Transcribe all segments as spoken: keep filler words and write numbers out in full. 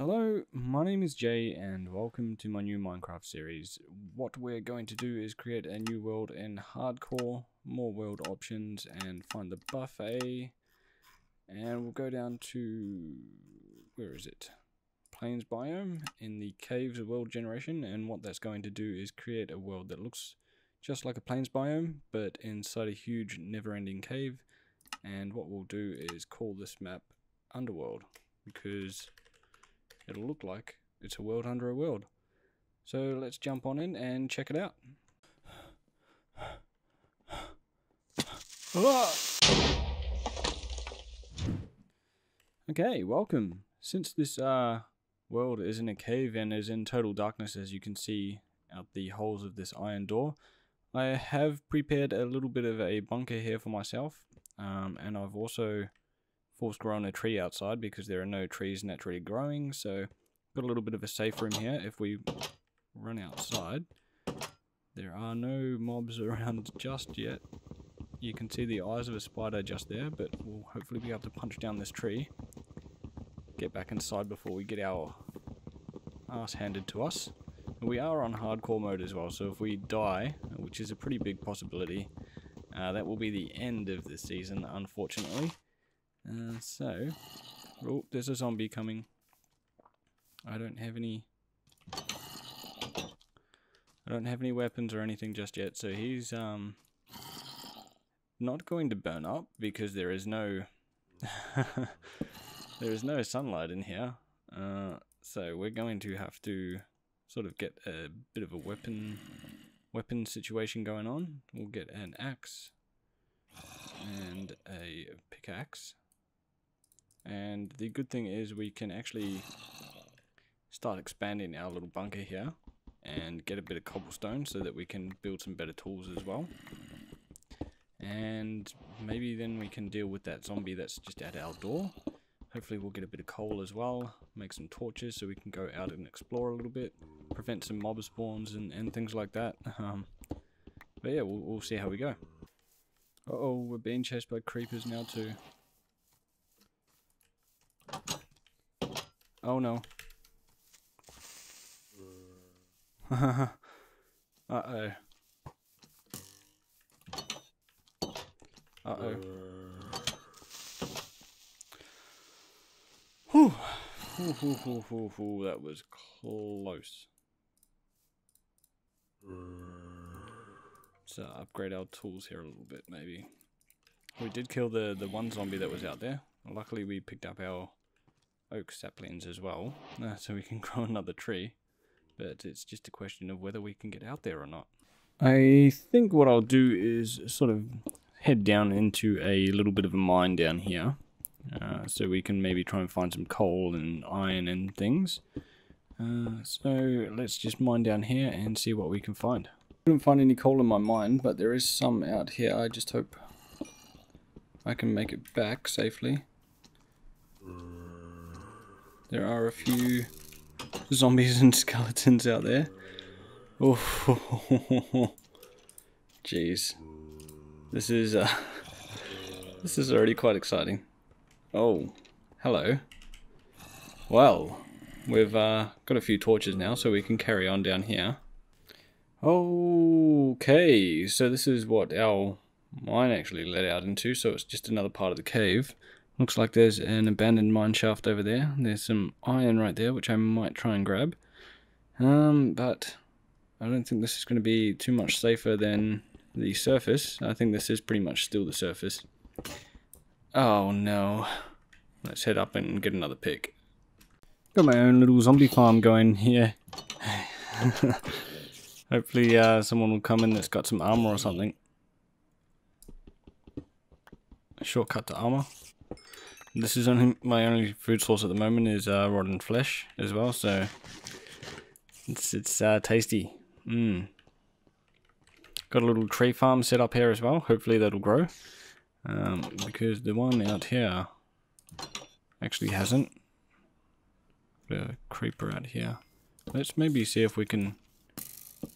Hello, my name is Jay and welcome to my new Minecraft series. What we're going to do is create a new world in hardcore, more world options, and find the buffet. And we'll go down to, where is it? Plains biome in the caves world generation, and what that's going to do is create a world that looks just like a plains biome, but inside a huge never-ending cave. And what we'll do is call this map Underworld, because it'll look like it's a world under a world. So let's jump on in and check it out. Okay, welcome. Since this uh, world is in a cave and is in total darkness, as you can see out the holes of this iron door, I have prepared a little bit of a bunker here for myself, um, and I've also forced grown a tree outside because there are no trees naturally growing, so got a little bit of a safe room here. If we run outside, there are no mobs around just yet. You can see the eyes of a spider just there, but we'll hopefully be able to punch down this tree, get back inside before we get our ass handed to us. And we are on hardcore mode as well, so if we die, which is a pretty big possibility, uh, that will be the end of this season, unfortunately. Uh, so, oh, there's a zombie coming. I don't have any, I don't have any weapons or anything just yet, so he's um not going to burn up because there is no, there is no sunlight in here. Uh, so we're going to have to sort of get a bit of a weapon, weapon situation going on. We'll get an axe and a pickaxe. And the good thing is we can actually start expanding our little bunker here and get a bit of cobblestone so that we can build some better tools as well. And maybe then we can deal with that zombie that's just at our door. Hopefully we'll get a bit of coal as well, make some torches so we can go out and explore a little bit, prevent some mob spawns and, and things like that. Um, but yeah, we'll, we'll see how we go. Uh-oh, we're being chased by creepers now too. Oh no. Uh oh. Uh oh. Whew. Whew, whew, whew, whew, whew. That was close. Let's uh, upgrade our tools here a little bit, maybe. We did kill the, the one zombie that was out there. Luckily, we picked up our oak saplings as well, uh, so we can grow another tree, but it's just a question of whether we can get out there or not. I think what I'll do is sort of head down into a little bit of a mine down here, uh, so we can maybe try and find some coal and iron and things. Uh, so let's just mine down here and see what we can find. I couldn't find any coal in my mine, but there is some out here. I just hope I can make it back safely. There are a few zombies and skeletons out there. Oh, jeez, this is uh, this is already quite exciting. Oh, hello. Well, we've uh, got a few torches now, so we can carry on down here. Okay, so this is what our mine actually led out into. So it's just another part of the cave. Looks like there's an abandoned mine shaft over there. There's some iron right there, which I might try and grab. Um, but I don't think this is going to be too much safer than the surface. I think this is pretty much still the surface. Oh no. Let's head up and get another pick. Got my own little zombie farm going here. Hopefully uh, someone will come in that's got some armor or something. A shortcut to armor. This is only my only food source at the moment is uh, rotten flesh as well, so it's it's uh, tasty. Mm. Got a little tree farm set up here as well. Hopefully that'll grow, um, because the one out here actually hasn't. Got a creeper out here. Let's maybe see if we can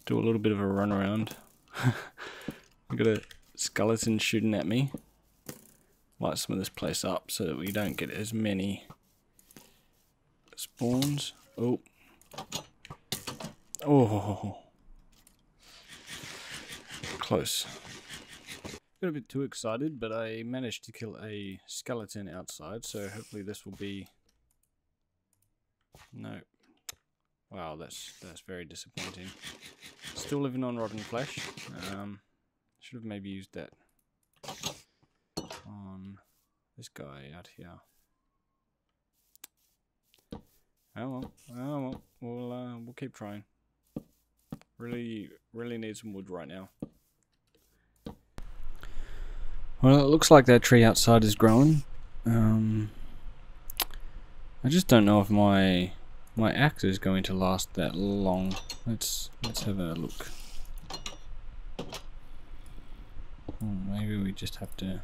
do a little bit of a run around. I've got a skeleton shooting at me. Light some of this place up so that we don't get as many Spawns. Oh. Oh. Close. Got a bit too excited, but I managed to kill a skeleton outside, so hopefully this will be... No. Wow, that's that's very disappointing. Still living on rotten flesh. Um, should have maybe used that on this guy out here. Oh well, oh well, we'll uh, we'll keep trying. Really, really need some wood right now. Well, it looks like that tree outside is growing. Um, I just don't know if my My axe is going to last that long. Let's let's have a look. Oh, maybe we just have to.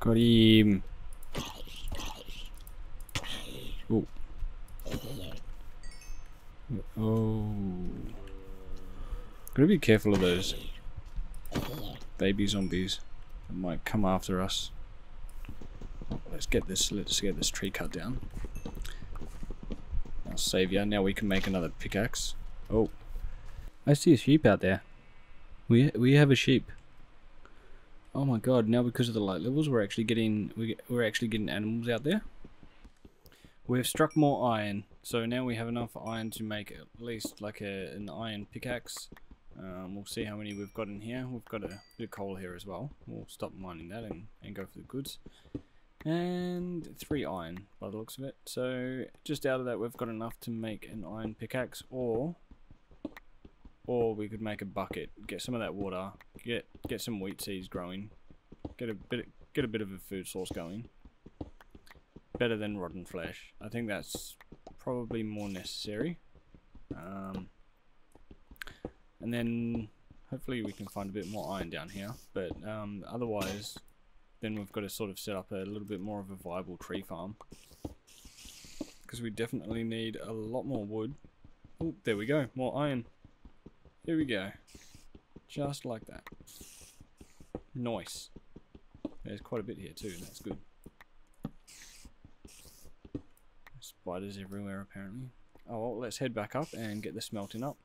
Got him. Oh. Oh. Gotta be careful of those baby zombies that might come after us. Let's get this. Let's get this tree cut down. I'll save you. Now we can make another pickaxe. Oh, I see a sheep out there. We we have a sheep. Oh my God! Now because of the light levels, we're actually getting we we're actually getting animals out there. We've struck more iron, so now we have enough iron to make at least like a an iron pickaxe. Um, we'll see how many we've got in here. We've got a bit of coal here as well. We'll stop mining that and and go for the goods. And three iron by the looks of it. So just out of that we've got enough to make an iron pickaxe, or or we could make a bucket, get some of that water, get get some wheat seeds growing, get a bit get a bit of a food source going. Better than rotten flesh. I think that's probably more necessary. Um, and then hopefully we can find a bit more iron down here, but um, otherwise then we've got to sort of set up a little bit more of a viable tree farm, because we definitely need a lot more wood. Oh, there we go, more iron. Here we go, just like that. Nice. There's quite a bit here too, that's good. Spiders everywhere apparently. Oh well, let's head back up and get this smelting up.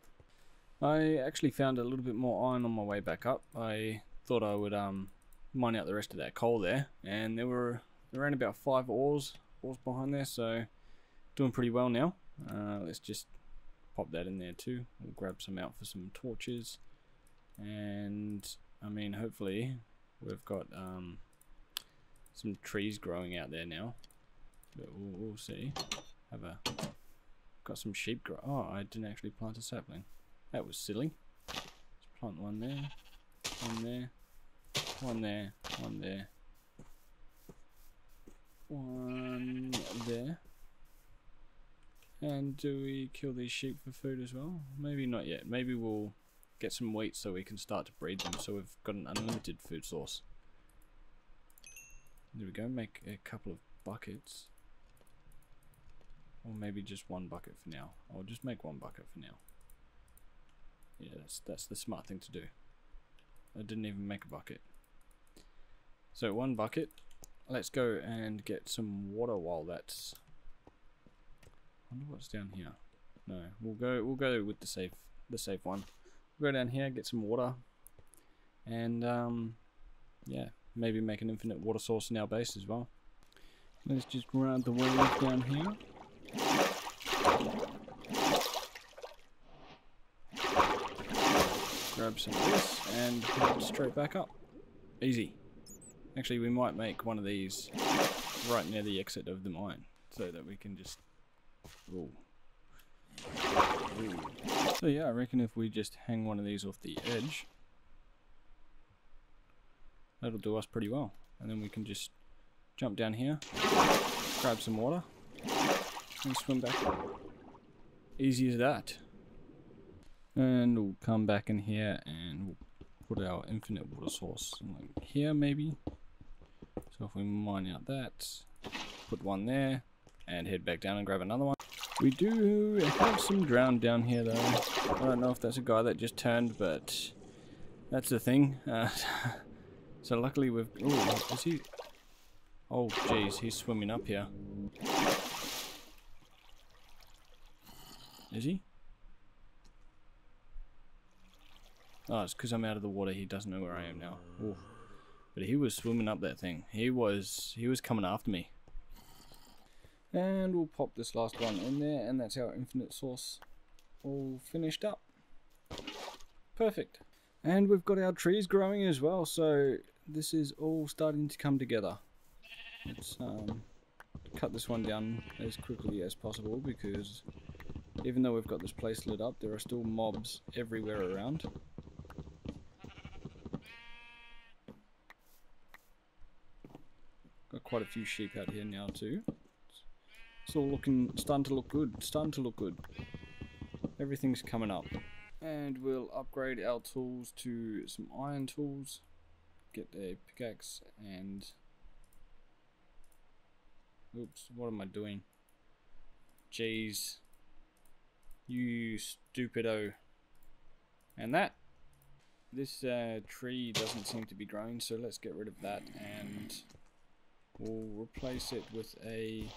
I actually found a little bit more iron on my way back up. I thought I would um. mine out the rest of that coal there, and there were around about five ores ores behind there, so doing pretty well now. Uh, let's just pop that in there too. We'll grab some out for some torches, and I mean hopefully we've got um, some trees growing out there now, but we'll, we'll see. Have a got some sheep grow. Oh, I didn't actually plant a sapling. That was silly. Let's plant one there, one there. One there, one there, one there. And do we kill these sheep for food as well? Maybe not yet. Maybe we'll get some wheat so we can start to breed them, so we've got an unlimited food source. There we go, make a couple of buckets. Or maybe just one bucket for now. I'll just make one bucket for now. Yeah, that's, that's the smart thing to do. I didn't even make a bucket. So one bucket. Let's go and get some water while that's. I wonder what's down here. No, we'll go. We'll go with the safe, the safe one. We'll go down here, get some water, and um, yeah, maybe make an infinite water source in our base as well. Let's just round the way down here. Grab some of this and head straight back up. Easy. Actually, we might make one of these right near the exit of the mine, so that we can just... Ooh. Ooh. So yeah, I reckon if we just hang one of these off the edge, that'll do us pretty well. And then we can just jump down here, grab some water, and swim back. Easy as that. And we'll come back in here and we'll put our infinite water source like here maybe. So if we mine out that, put one there, and head back down and grab another one. We do have some drowned down here though. I don't know if that's a guy that just turned, but that's the thing. Uh, so luckily we've... Ooh, is he... Oh jeez, he's swimming up here. Is he? Oh, it's because I'm out of the water. He doesn't know where I am now. Ooh. But he was swimming up that thing. He was he was coming after me. And we'll pop this last one in there, and that's our infinite source all finished up. Perfect. And we've got our trees growing as well, so this is all starting to come together. Let's um, cut this one down as quickly as possible, because even though we've got this place lit up, there are still mobs everywhere around. Got quite a few sheep out here now too. It's all looking, starting to look good, starting to look good. Everything's coming up. And we'll upgrade our tools to some iron tools, get a pickaxe and... Oops, what am I doing? Jeez. You stupido. And that. This uh, tree doesn't seem to be growing, so let's get rid of that and we'll replace it with a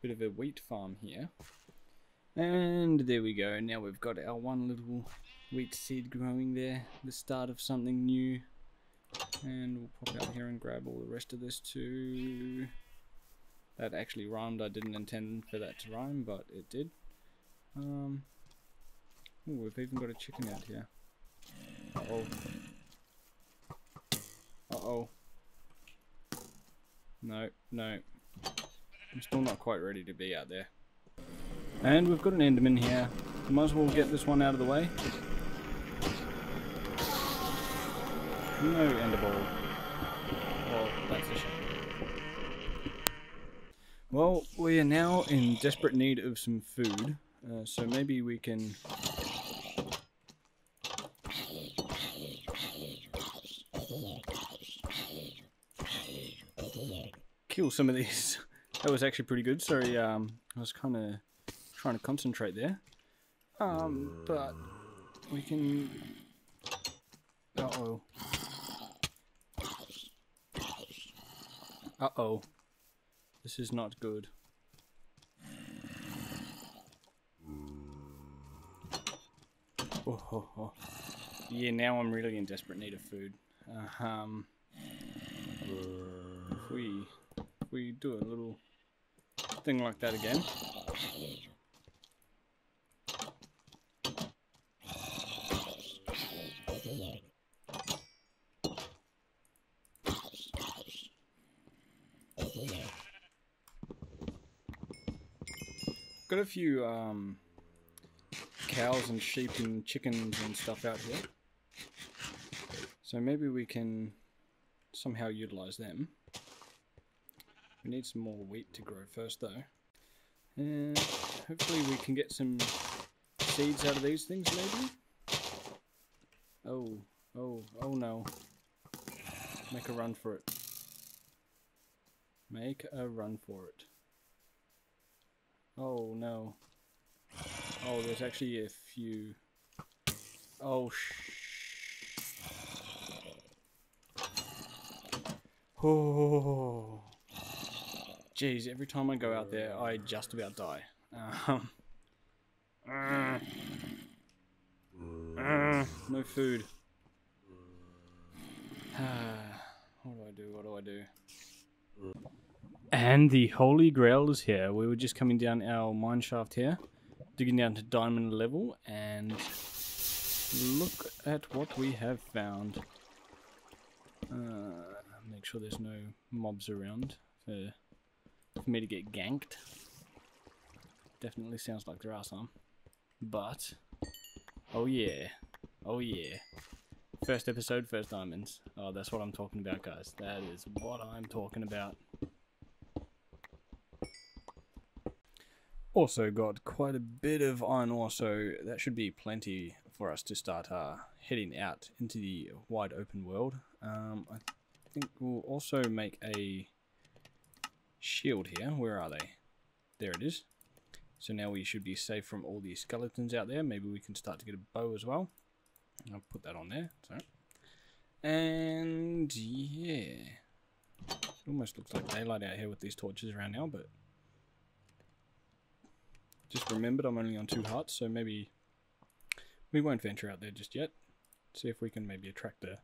bit of a wheat farm here. And there we go. Now we've got our one little wheat seed growing there, the start of something new. And we'll pop out here and grab all the rest of this too. That actually rhymed. I didn't intend for that to rhyme, but it did. Um, ooh, we've even got a chicken out here. Uh-oh. Uh-oh. No, no. I'm still not quite ready to be out there. And we've got an Enderman here. Might as well get this one out of the way. No Enderball. Well, that's a shame. Well, we are now in desperate need of some food, uh, so maybe we can. Kill some of these. That was actually pretty good. Sorry, um, I was kind of. Trying to concentrate there, um, but we can. Uh oh. Uh oh. This is not good. Oh, ho, ho. Yeah, now I'm really in desperate need of food. Uh, um, if we if we do a little thing like that again. Got a few um, cows and sheep and chickens and stuff out here, so maybe we can somehow utilize them. We need some more wheat to grow first though, and hopefully we can get some seeds out of these things maybe. Oh, oh, oh no. Make a run for it. Make a run for it. Oh no. Oh, there's actually a few. Oh shh. Oh. Jeez, every time I go out there, I just about die. Um. Uh, uh, no food. What do I do? What do I do? And the Holy Grail is here. We were just coming down our mine shaft here, digging down to diamond level, and look at what we have found. Uh, make sure there's no mobs around for, for me to get ganked. Definitely sounds like there are some. But, oh yeah, oh yeah. First episode, first diamonds. Oh, that's what I'm talking about, guys. That is what I'm talking about. Also got quite a bit of iron ore, so that should be plenty for us to start uh, heading out into the wide open world. Um, I think we'll also make a shield here. Where are they? There it is. So now we should be safe from all the skeletons out there. Maybe we can start to get a bow as well. I'll put that on there. So. And yeah. It almost looks like daylight out here with these torches around now, but just remembered I'm only on two hearts, so maybe we won't venture out there just yet. See if we can maybe attract a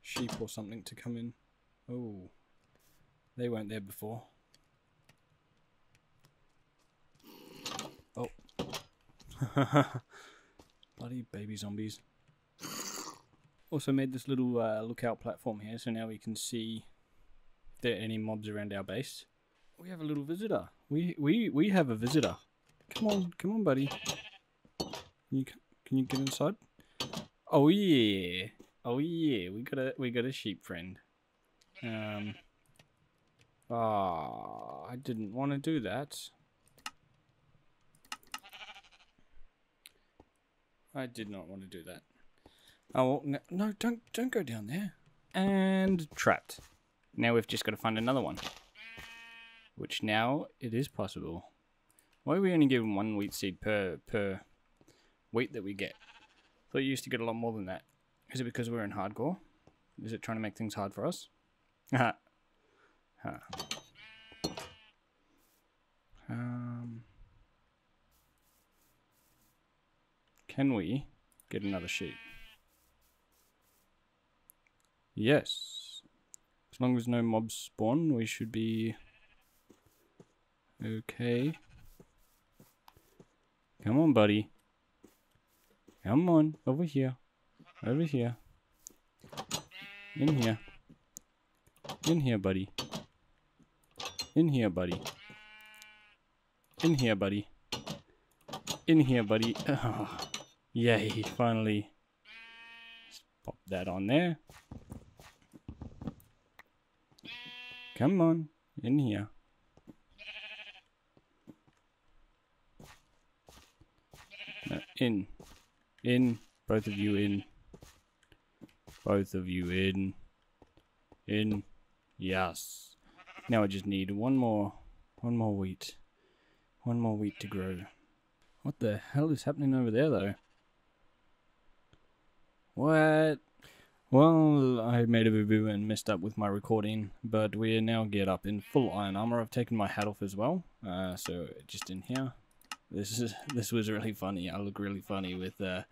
sheep or something to come in. Oh, they weren't there before. Oh. Bloody baby zombies. Also made this little uh, lookout platform here, so now we can see if there are any mobs around our base. We have a little visitor. We we we have a visitor. Come on, come on, buddy. Can you can you get inside? Oh yeah, oh yeah. We got a we got a sheep friend. Um. Ah, oh, I didn't want to do that. I did not want to do that. Oh no, no! Don't don't go down there. And trapped. Now we've just got to find another one. Which now it is possible. Why are we only giving one wheat seed per per wheat that we get? I thought you used to get a lot more than that. Is it because we're in hardcore? Is it trying to make things hard for us? Haha. Huh. Um. Can we get another sheep? Yes. As long as no mobs spawn, we should be okay. Come on, buddy. Come on. Over here. Over here. In here. In here, buddy. In here, buddy. In here, buddy. In here, buddy. Oh, yay, finally. Just pop that on there. Come on. In here. In, in, both of you in, both of you in, in, yes. Now I just need one more, one more wheat, one more wheat to grow. What the hell is happening over there though? What? Well, I made a boo-boo and messed up with my recording, but we now get up in full iron armor. I've taken my hat off as well, uh, so just in here. This is this was really funny. I look really funny with uh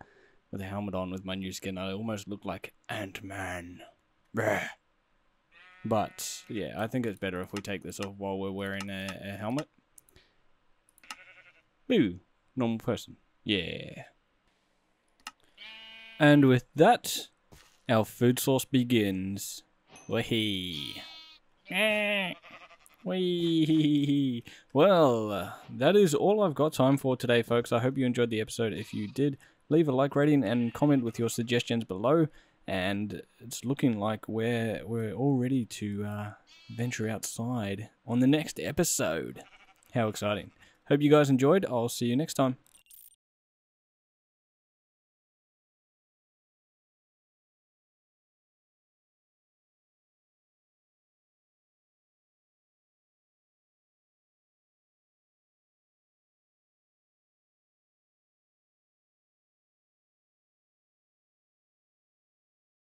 with a helmet on with my new skin. I almost look like Ant-Man. But yeah, I think it's better if we take this off while we're wearing a, a helmet. Boo, normal person. Yeah. And with that, our food source begins. Wahee. Wee. Well, that is all I've got time for today, folks. I hope you enjoyed the episode. If you did, leave a like rating and comment with your suggestions below. And it's looking like we're we're all ready to uh, venture outside on the next episode. How exciting. Hope you guys enjoyed. I'll see you next time.